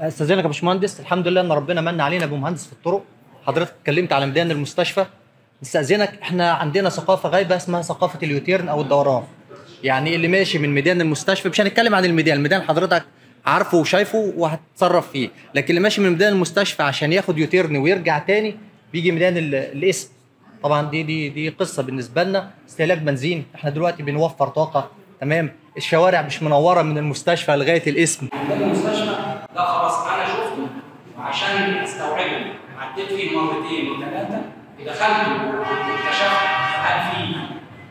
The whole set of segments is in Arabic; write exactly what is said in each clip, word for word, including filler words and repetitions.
استاذنك يا باشمهندس، الحمد لله ان ربنا من علينا بمهندس في الطرق. حضرتك اتكلمت على ميدان المستشفى. استاذنك، احنا عندنا ثقافه غايبه اسمها ثقافه اليوتيرن او الدوران. يعني اللي ماشي من ميدان المستشفى، مش هنتكلم عن الميدان، الميدان حضرتك عارفه وشايفه وهتتصرف فيه، لكن اللي ماشي من ميدان المستشفى عشان ياخد يوتيرن ويرجع تاني بيجي ميدان القسم. طبعا دي دي دي قصه بالنسبه لنا، استهلاك بنزين، احنا دلوقتي بنوفر طاقه، تمام؟ الشوارع مش منوره من المستشفى لغايه القسم. المستشفى ده خلاص انا شفته، وعشان استوعبه عديت فيه مرتين وثلاثه، دخلته واكتشفت هل في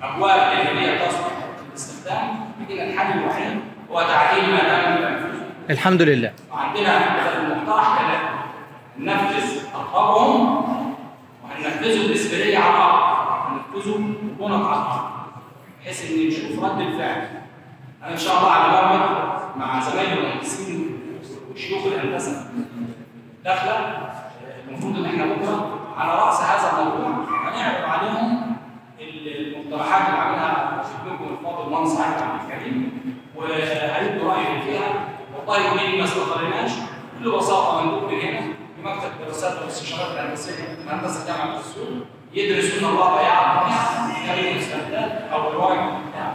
ابواب اللي هي تصلح للاستخدام، لكن الحل الوحيد هو تعديل ما تم تنفيذه. الحمد لله. وعندنا في المقترح كلام ننفذ اطلبهم وهننفذه باسبريه على بعض، هننفذه بنط على بعض، بحيث ان نشوف رد الفعل. انا ان شاء الله على برمج مع زمايلي المهندسين وشيوخ الهندسه داخله، المفروض ان احنا بكره على راس هذا الموضوع هنعرض عليهم المقترحات اللي عاملها خدمتكم الفاضل المهندس عادل عبد الكريم، وهيدوا رايهم فيها. والله يهمني ما استطعناش، بكل بساطه مندوب من هنا بمكتب دراسات والاستشارات الهندسيه في هندسه جامعه السور يدرسون الوضع على طريق الاستبدال او الوعي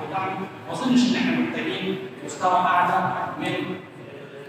بتاعنا. ما اظنش ان احنا محتاجين مستوى اعلى من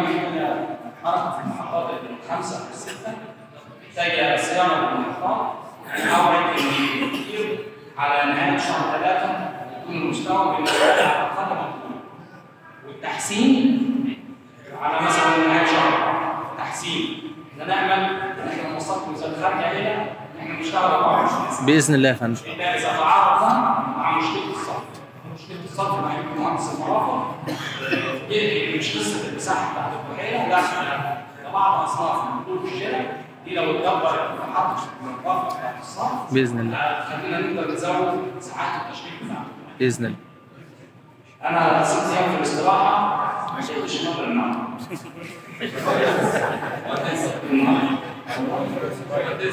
محتاجه حركه في المحطات من خمسه لسته، محتاجه صيانه للمحطات، نحاول كتير على نهايه شهر ثلاثه يكون المستوى بالنسبه لنا والتحسين على مثلا نهايه شهر تحسين. احنا نعمل ان احنا وصلت وزاره الخارجيه الى ان احنا نشتغل أربعة وعشرين ساعة باذن الله يا فندم. الا اذا تعارضنا مع مشكله الصرف. مشكله الصرف مع مهندس الصرافه دي مش قصه المساحه بتاعت البحيره، لا ده بعض اصناف من طول الشارع دي لو اتدبرت واتحطت في النطاق بتاع الصرف باذن الله خلينا نقدر نزود ساعات التشغيل بتاعتنا باذن الله. انا ست ايام في الاستراحه ما شفتش نور النهارده.